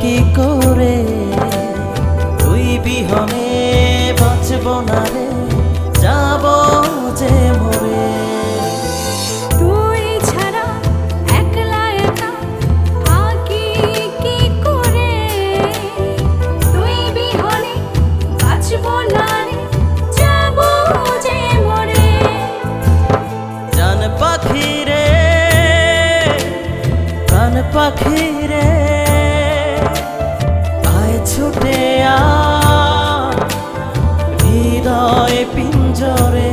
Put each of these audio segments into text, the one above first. कि करे तुई बिहने बाँचबो ना रे जाबो जे मरे पाखी रे आए छुटे आ हृदय पिंजरे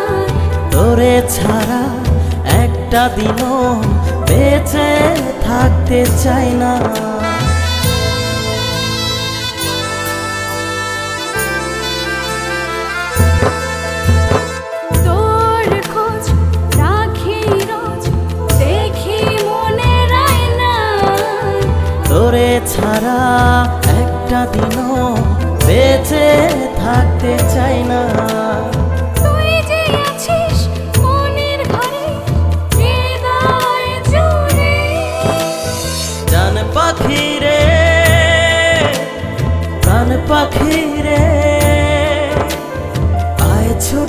छाड़ा एकटा दिनो बेचे थाकते चाय ना तोर खोज राखी रोज देखी मने राय ना तोरे छाड़ा एकटा दिनो बेचे थाकते चाय ना पाखी रे आए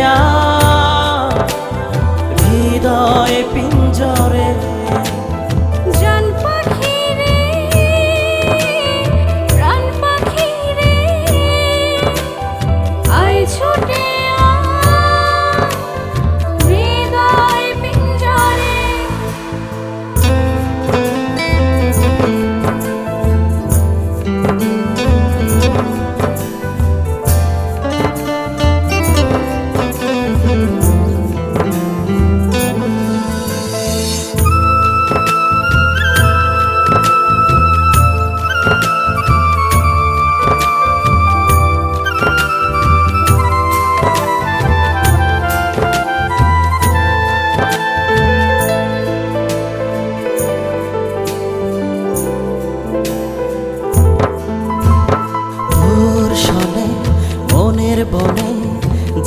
आ हृदय पिंजरे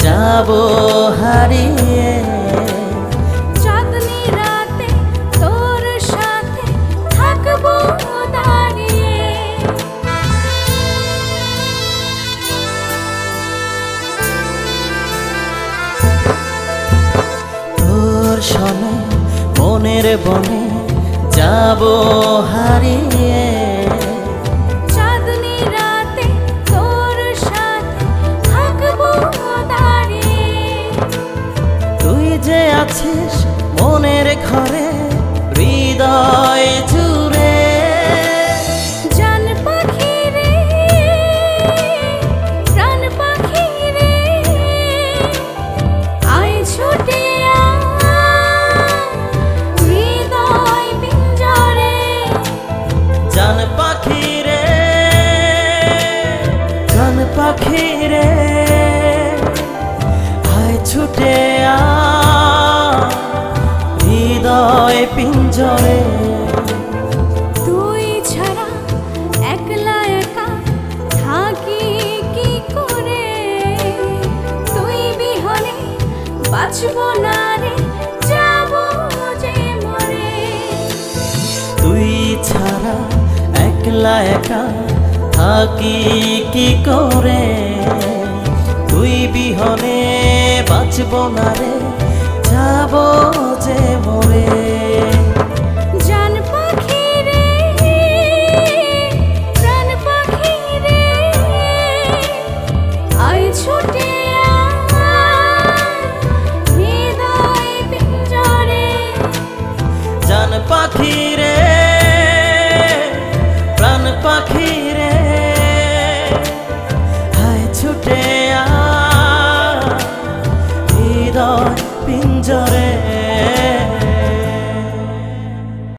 जाबो हारिए चाँदनी राते तोर साथे थाकबो दाड़िए तोर सने मनेर बने जाबो हारिए मनेर घरे हृदय जुड़े प्राण पाखी रे आए छुटे आ हृदय पिंजरे प्राण पाखी रे आए छुटे आ हृदय पिंजरे तुई छाड़ा एकला एका थाकी की करे तुई बिहने बाँचबो ना रे जाबो जे मरे तुई छाड़ा एकला एका थाकी की करे तुई बिहने बाँचबो ना रे जाबो जे मरे। पिंजरे